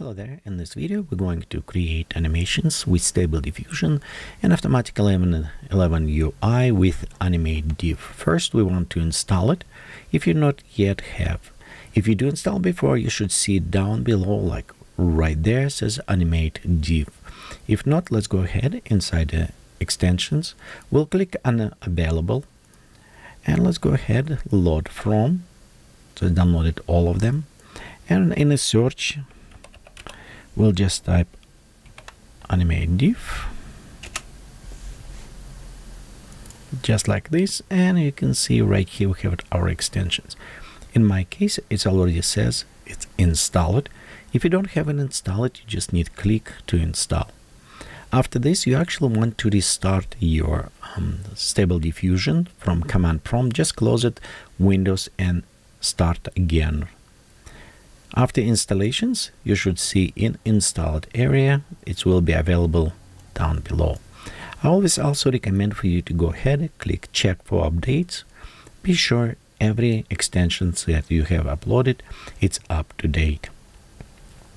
Hello there, in this video we're going to create animations with Stable Diffusion and Automatic 11 UI with AnimateDiff. First we want to install it if you not yet have. If you do install before, you should see down below, like right there, says AnimateDiff. If not, let's go ahead inside the extensions. We'll click on available and let's go ahead load from. So I downloaded all of them, and in a search we'll just type AnimateDiff just like this, and you can see right here we have our extensions. In my case it already says it's installed. If you don't have it installed, you just need click to install. After this you actually want to restart your Stable Diffusion from command prompt. Just close it, Windows, and start again. After installations, you should see in installed area, it will be available down below. I always also recommend for you to go ahead and click check for updates. Be sure every extension that you have uploaded, it's up to date.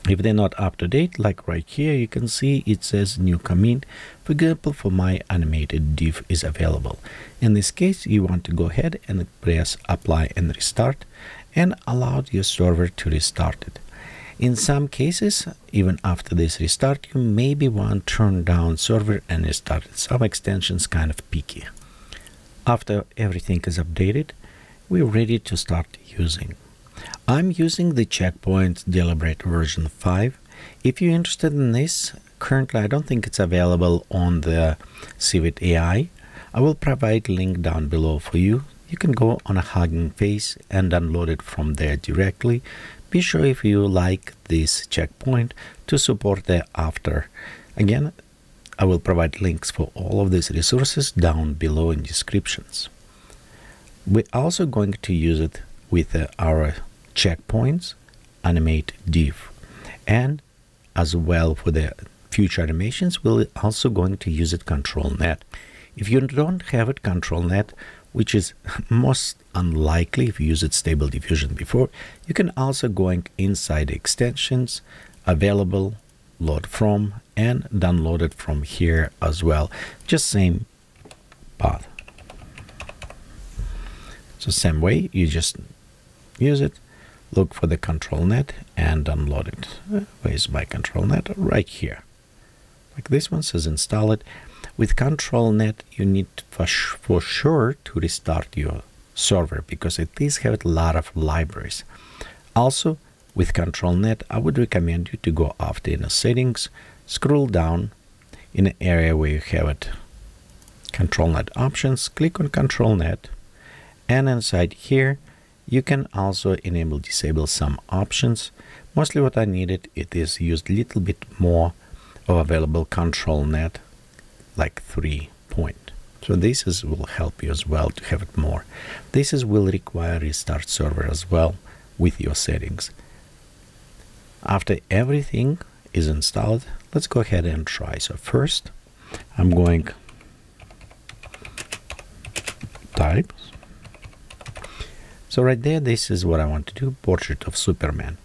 If they're not up to date, like right here, you can see it says new commit. For example, for my AnimateDiff is available. In this case, you want to go ahead and press apply and restart, and allowed your server to restart it. In some cases, even after this restart, you maybe want to turn down server and restart it. Some extensions kind of picky. After everything is updated, we're ready to start using. I'm using the Checkpoint Deliberate version 5. If you're interested in this, currently I don't think it's available on the Civit AI. I will provide link down below for you. You can go on a Hugging Face and download it from there directly. Be sure if you like this checkpoint to support thereafter. Again, I will provide links for all of these resources down below in descriptions. We're also going to use it with our checkpoints, AnimateDiff, and as well for the future animations, we're also going to use it ControlNet. If you don't have it ControlNet, which is most unlikely if you use it Stable Diffusion before, you can also going inside extensions, available, load from, and download it from here as well. Just same path. So same way, you just use it, look for the ControlNet and download it. Where's my ControlNet? Right here. Like this one says install it. With ControlNet, you need for sure to restart your server because it is have a lot of libraries. Also, with ControlNet, I would recommend you to go after in the settings, scroll down in the area where you have it, ControlNet options, click on ControlNet, and inside here, you can also enable, disable some options. Mostly what I needed, it is used a little bit more of available ControlNet, like 3 point. So this is will help you as well to have it more. This is will require restart server as well with your settings. After everything is installed, let's go ahead and try. So first I'm going type. So right there, this is what I want to do, portrait of Superman.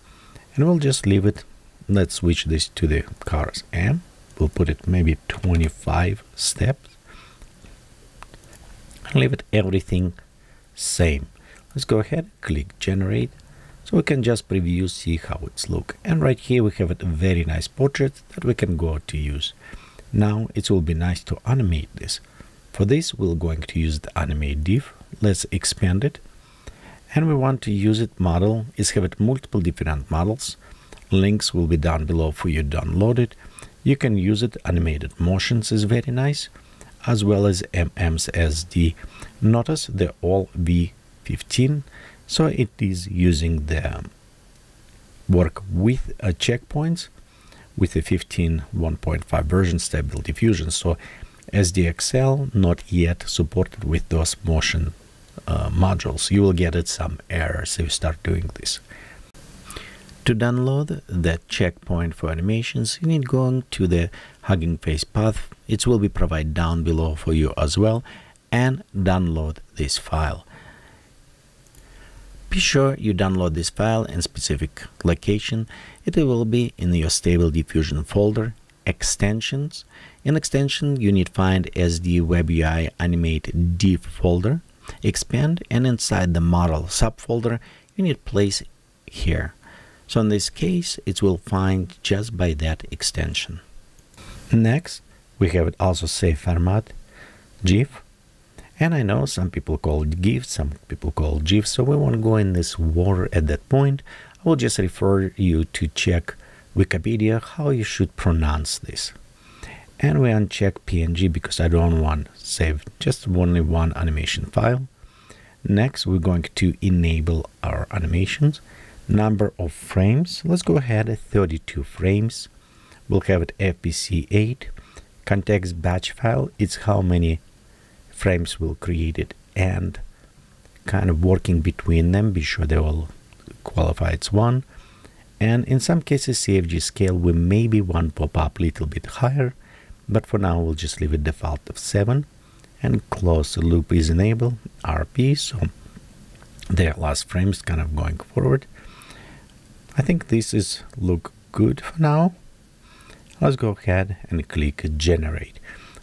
And we'll just leave it. Let's switch this to the cars and we'll put it maybe 25 steps and leave it everything same. Let's go ahead, click generate, so we can just preview, see how it's look. And right here we have a very nice portrait that we can go to use. Now it will be nice to animate this. For this we're going to use the AnimateDiff. Let's expand it, and we want to use it model. It's have it multiple different models. Links will be down below for you to download it. You can use it, animated motions is very nice, as well as MMSD. Notice they're all V15, so it is using the work with checkpoints with the 15 1.5 version Stable Diffusion. So SDXL not yet supported with those motion modules. You will get it some errors if you start doing this. To download that checkpoint for animations, you need going to the Hugging Face path. It will be provided down below for you as well, and download this file. Be sure you download this file in specific location. It will be in your Stable Diffusion folder, Extensions. In Extension, you need find SD WebUI AnimateDiff folder, expand, and inside the Model subfolder, you need place here. So in this case, it will find just by that extension. Next, we have it also save format, GIF. And I know some people call it GIF, some people call it GIF, so we won't go in this war at that point. I will just refer you to check Wikipedia how you should pronounce this. And we uncheck PNG because I don't want save just only one animation file. Next, we're going to enable our animations. Number of frames, let's go ahead at 32 frames. We'll have it FPC 8. Context batch file, it's how many frames will create it and kind of working between them, be sure they all qualify as one. And in some cases, CFG scale will maybe one pop up a little bit higher, but for now we'll just leave it default of 7 and close the loop is enabled, RP, so their last frame is kind of going forward. I think this is look good for now. Let's go ahead and click generate.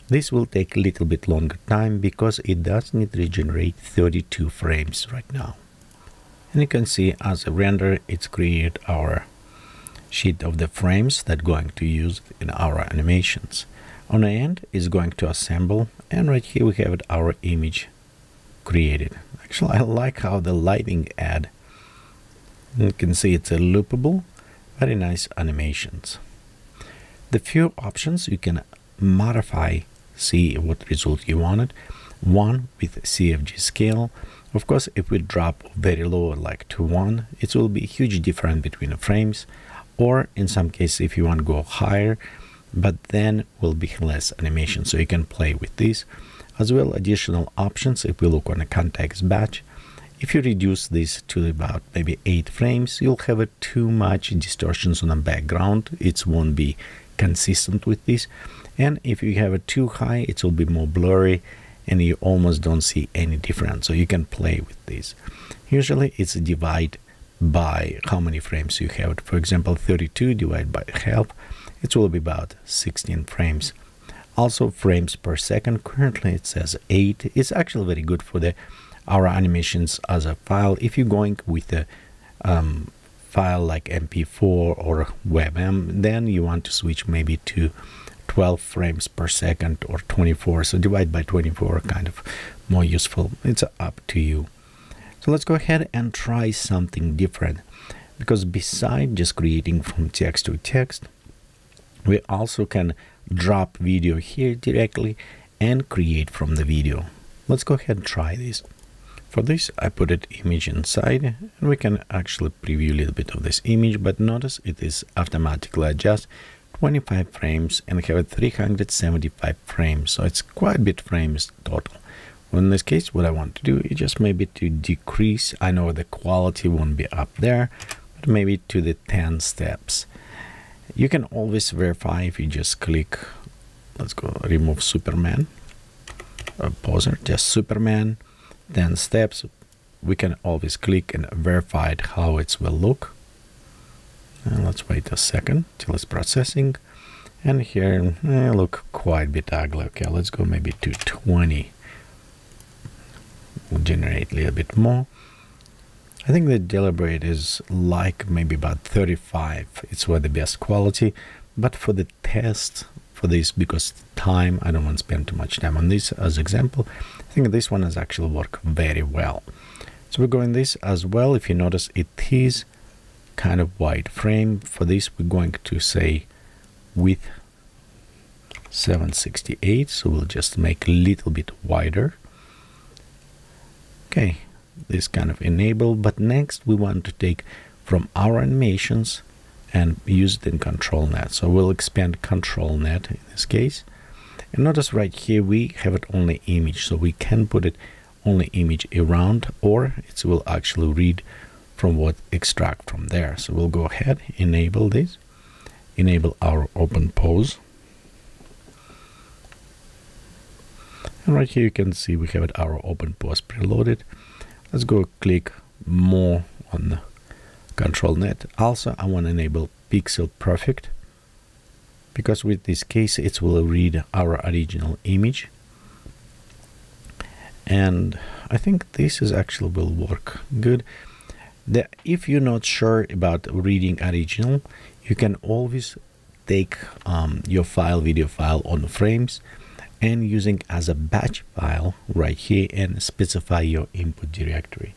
This will take a little bit longer time because it does need to regenerate 32 frames right now. And you can see as a render, it's created our sheet of the frames that we're going to use in our animations. On the end, it's going to assemble, and right here we have it, our image created. Actually, I like how the lighting add. You can see it's a loopable, very nice animations. The few options you can modify, see what result you wanted. One with CFG scale. Of course, if we drop very low, like to 1, it will be a huge difference between the frames. Or in some cases, if you want to go higher, but then will be less animation. So you can play with this as well. Additional options. If we look on a context batch, if you reduce this to about maybe 8 frames, you'll have too much distortions on the background. It won't be consistent with this. And if you have it too high, it will be more blurry and you almost don't see any difference. So you can play with this. Usually it's a divide by how many frames you have. For example, 32 divided by half, it will be about 16 frames. Also frames per second, currently it says 8. It's actually very good for our animations as a file. If you're going with a file like MP4 or WebM, then you want to switch maybe to 12 frames per second or 24, so divide by 24 kind of more useful. It's up to you. So let's go ahead and try something different, because beside just creating from text to text, we also can drop video here directly and create from the video. Let's go ahead and try this. For this, I put an image inside, and we can actually preview a little bit of this image, but notice it is automatically adjust 25 frames and have 375 frames, so it's quite a bit frames total. Well, in this case, what I want to do is just maybe to decrease. I know the quality won't be up there, but maybe to the 10 steps. You can always verify if you just click, let's go remove Superman, poser, just Superman, 10 steps. We can always click and verify it how it will look. And let's wait a second till it's processing. And here, look quite a bit ugly. Okay, let's go maybe to 20. We'll generate a little bit more. I think the Deliberate is like maybe about 35. It's where the best quality. But for the test, for this, because time, I don't want to spend too much time on this as example. I think this one has actually worked very well. So we're going this as well. If you notice, it is kind of wide frame. For this, we're going to say width 768, so we'll just make a little bit wider. Okay, this kind of enable, but next we want to take from our animations and use it in ControlNet. So we'll expand ControlNet in this case. And notice right here we have it only image, so we can put it only image around, or it will actually read from what extract from there. So we'll go ahead, enable this, enable our open pose. And right here you can see we have it our open pose preloaded. Let's go click more on ControlNet. Also, I want to enable Pixel Perfect, because with this case it will read our original image. And I think this is actually will work good. If you're not sure about reading original, you can always take your file, video file on frames, and using as a batch file right here and specify your input directory.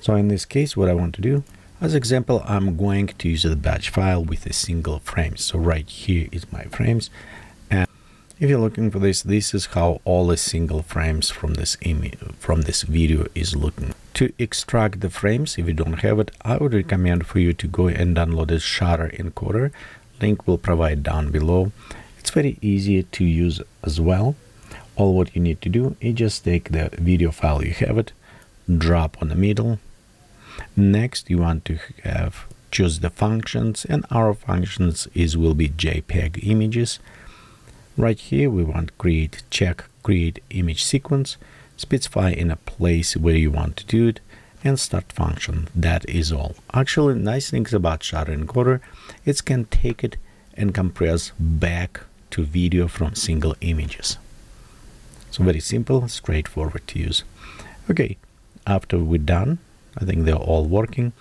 So in this case, what I want to do, as example, I'm going to use the batch file with a single frame. So right here is my frames. And if you're looking for this, this is how all the single frames from this image, from this video is looking. To extract the frames, if you don't have it, I would recommend for you to go and download the Shutter Encoder. Link will provide down below. It's very easy to use as well. All what you need to do is just take the video file you have it, drop on the middle. Next, you want to have choose the functions, and our functions will be JPEG images. Right here, we want create image sequence. Specify in a place where you want to do it and start function. That is all. Actually, nice things about Shutter Encoder, it can take it and compress back to video from single images. So very simple, straightforward to use. Okay, after we're done, I think they're all working.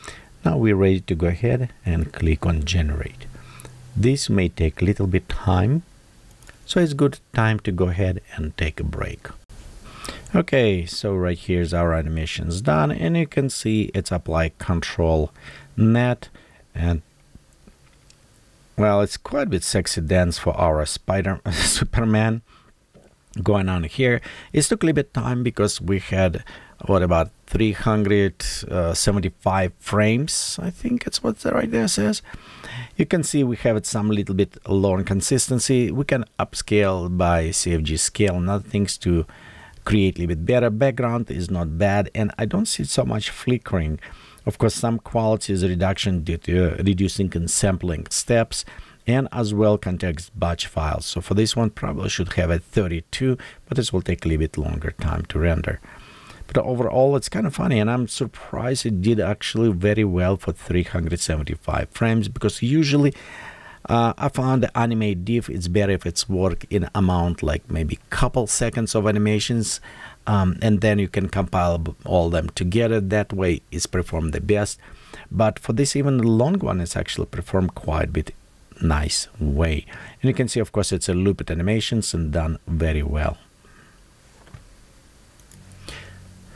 Now we're ready to go ahead and click on generate. This may take a little bit time, so it's good time to go ahead and take a break. Okay, so right here's our animations done, and you can see it's apply ControlNet, and well, it's quite a bit sexy dance for our Superman going on here. It took a little bit time because we had what about 375 frames, I think it's what right there says. You can see we have it some little bit low in consistency. We can upscale by CFG scale and other things to create a little bit better. Background is not bad, and I don't see so much flickering. Of course, some quality is reduction due to reducing and sampling steps, and as well context batch files. So for this one, probably should have a 32, but this will take a little bit longer time to render. But overall, it's kind of funny, and I'm surprised it did actually very well for 375 frames, because usually I found the AnimateDiff, it's better if it's work in amount like maybe couple seconds of animations, and then you can compile all them together. That way it's performed the best. But for this even long one, it's actually performed quite a bit nice way. And you can see, of course, it's a looped animations and done very well.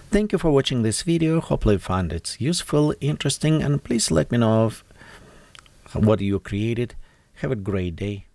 Thank you for watching this video. Hopefully you found it useful, interesting, and please let me know what you created. Have a great day.